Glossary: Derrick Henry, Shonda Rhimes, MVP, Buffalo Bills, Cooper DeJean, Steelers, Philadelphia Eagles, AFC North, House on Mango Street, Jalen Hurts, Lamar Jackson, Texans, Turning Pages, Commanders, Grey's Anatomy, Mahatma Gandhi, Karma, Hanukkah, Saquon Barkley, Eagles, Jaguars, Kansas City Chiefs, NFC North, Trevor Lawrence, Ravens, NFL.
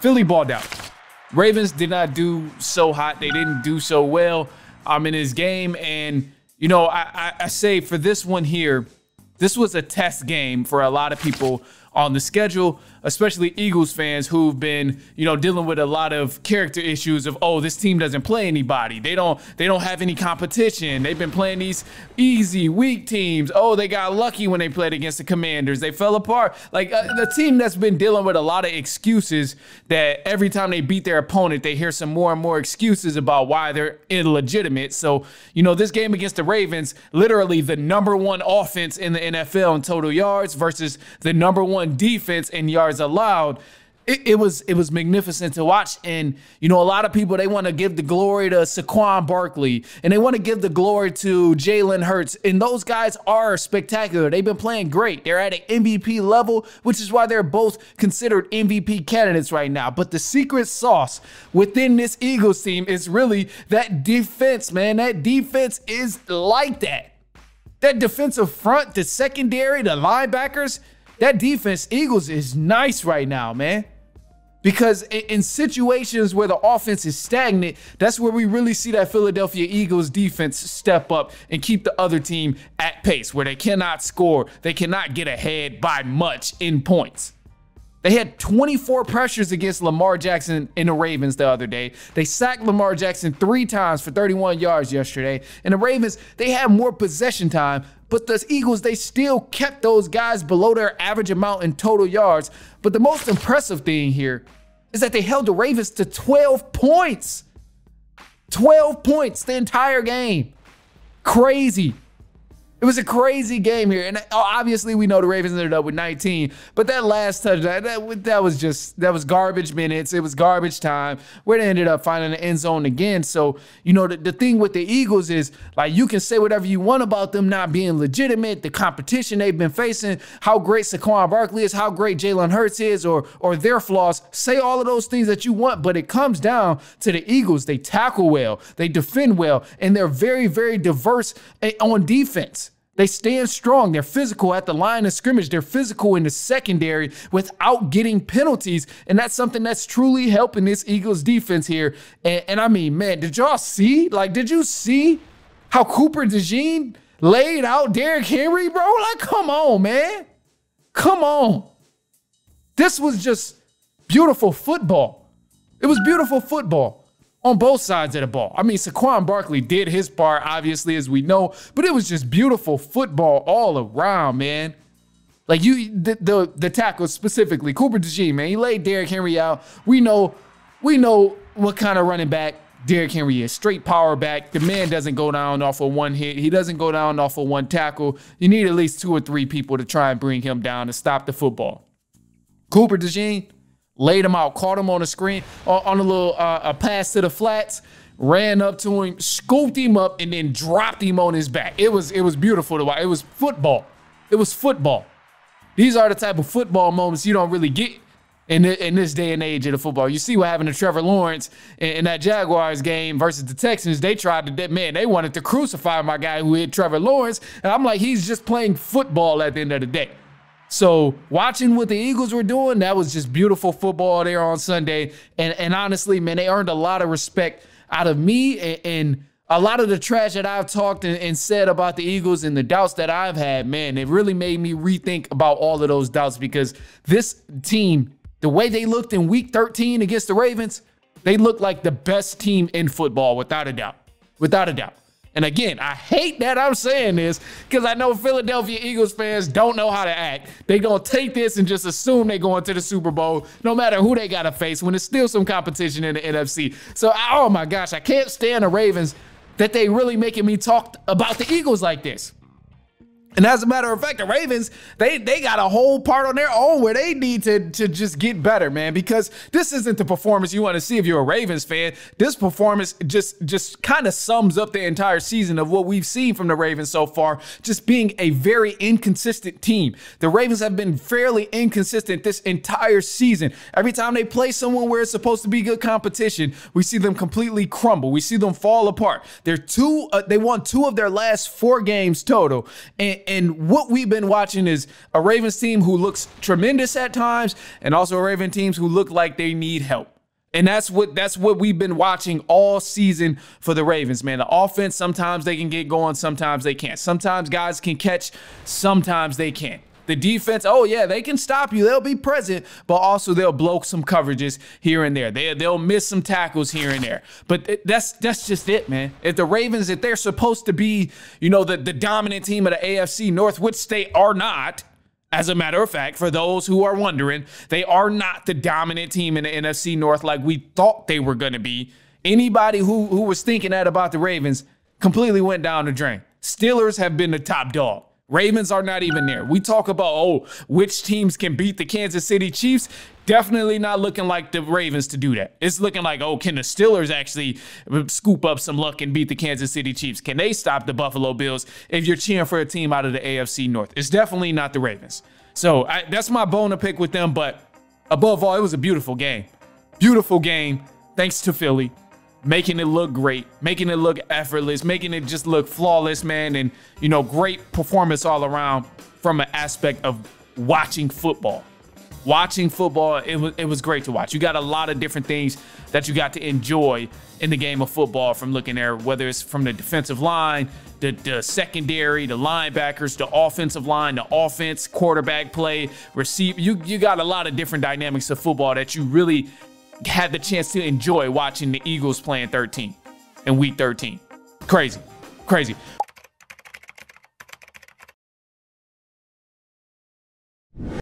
Philly balled out. Ravens did not do so hot. They didn't do so well in this game. And, you know, I say for this one here, this was a test game for a lot of people on the schedule, especially Eagles fans who've been, you know, dealing with a lot of character issues of, oh, this team doesn't play anybody. They don't have any competition. They've been playing these easy, weak teams. Oh, they got lucky when they played against the Commanders. They fell apart. Like the team that's been dealing with a lot of excuses that every time they beat their opponent, they hear some more and more excuses about why they're illegitimate. So, you know, this game against the Ravens, literally the #1 offense in the NFL in total yards versus the #1 defense and yards allowed. It was magnificent to watch. And, you know, a lot of people, they want to give the glory to Saquon Barkley and they want to give the glory to Jalen Hurts. And those guys are spectacular. They've been playing great. They're at an MVP level, which is why they're both considered MVP candidates right now. But the secret sauce within this Eagles team is really that defense, man. That defense is like that. That defensive front, the secondary, the linebackers, that defense, Eagles, is nice right now, man. Because in situations where the offense is stagnant, that's where we really see that Philadelphia Eagles defense step up and keep the other team at pace, where they cannot score. They cannot get ahead by much in points. They had 24 pressures against Lamar Jackson and the Ravens the other day. They sacked Lamar Jackson 3 times for 31 yards yesterday. And the Ravens, they had more possession time, but the Eagles, they still kept those guys below their average amount in total yards. But the most impressive thing here is that they held the Ravens to 12 points. 12 points the entire game. Crazy. It was a crazy game here. And obviously we know the Ravens ended up with 19, but that last touchdown, that was garbage minutes. It was garbage time where they ended up finding the end zone again. So, you know, the thing with the Eagles is, like, you can say whatever you want about them not being legitimate, the competition they've been facing, how great Saquon Barkley is, how great Jalen Hurts is, or their flaws. Say all of those things that you want, but it comes down to the Eagles. They tackle well, they defend well, and they're very, very diverse on defense. They stand strong. They're physical at the line of scrimmage. They're physical in the secondary without getting penalties. And that's something that's truly helping this Eagles defense here. And I mean, man, did y'all see? Like, did you see how Cooper DeJean laid out Derrick Henry, bro? Like, come on, man. Come on. This was just beautiful football. It was beautiful football on both sides of the ball. I mean, Saquon Barkley did his part, obviously, as we know, but it was just beautiful football all around, man. Like, the tackles specifically, Cooper DeJean, man, he laid Derrick Henry out. We know what kind of running back Derrick Henry is. Straight power back. The man doesn't go down off of one hit. He doesn't go down off of one tackle. You need at least 2 or 3 people to try and bring him down to stop the football. Cooper DeJean laid him out, caught him on the screen, on a little a pass to the flats, ran up to him, scooped him up, and then dropped him on his back. It was beautiful to watch. It was football. It was football. These are the type of football moments you don't really get in this day and age of the football. You see what happened to Trevor Lawrence in that Jaguars game versus the Texans. They tried to, man, they wanted to crucify my guy who hit Trevor Lawrence. And I'm like, he's just playing football at the end of the day. So watching what the Eagles were doing, that was just beautiful football there on Sunday. And honestly, man, they earned a lot of respect out of me. And a lot of the trash that I've talked and said about the Eagles and the doubts that I've had, man, it really made me rethink about all of those doubts, because this team, the way they looked in week 13 against the Ravens, they looked like the best team in football, without a doubt, without a doubt. And again, I hate that I'm saying this, because I know Philadelphia Eagles fans don't know how to act. They're going to take this and just assume they're going to the Super Bowl, no matter who they got to face, when there's still some competition in the NFC. So, oh my gosh, I can't stand the Ravens that they really making me talk about the Eagles like this. And as a matter of fact, the Ravens, they got a whole part on their own where they need to just get better, man, because this isn't the performance you want to see if you're a Ravens fan. This performance just kind of sums up the entire season of what we've seen from the Ravens so far, just being a very inconsistent team. The Ravens have been fairly inconsistent this entire season. Every time they play someone where it's supposed to be good competition, we see them completely crumble. We see them fall apart. They won 2 of their last 4 games total. And And what we've been watching is a Ravens team who looks tremendous at times, and also a Ravens teams who look like they need help. And that's what we've been watching all season for the Ravens, man. The offense, sometimes they can get going, sometimes they can't. Sometimes guys can catch, sometimes they can't. The defense, oh yeah, they can stop you. They'll be present, but also they'll blow some coverages here and there. They'll miss some tackles here and there. But that's just it, man. If the Ravens, if they're supposed to be, you know, the dominant team of the AFC North, which they are not, as a matter of fact, for those who are wondering, they are not the dominant team in the NFC North like we thought they were going to be. Anybody who was thinking that about the Ravens completely went down the drain. Steelers have been the top dog. Ravens are not even there. We talk about, oh, which teams can beat the Kansas City Chiefs? Definitely not looking like the Ravens to do that. It's looking like, oh, can the Steelers actually scoop up some luck and beat the Kansas City Chiefs? Can they stop the Buffalo Bills if you're cheering for a team out of the AFC North? It's definitely not the Ravens. So that's my bone to pick with them. But above all, it was a beautiful game. Beautiful game. Thanks to Philly. Making it look great, making it look effortless, making it just look flawless, man. And, you know, great performance all around from an aspect of watching football. Watching football, it was great to watch. You got a lot of different things that you got to enjoy in the game of football from looking there, whether it's from the defensive line, the secondary, the linebackers, the offensive line, the offense, quarterback play, receive. You got a lot of different dynamics of football that you really had the chance to enjoy watching the Eagles playing in week 13. Crazy, crazy.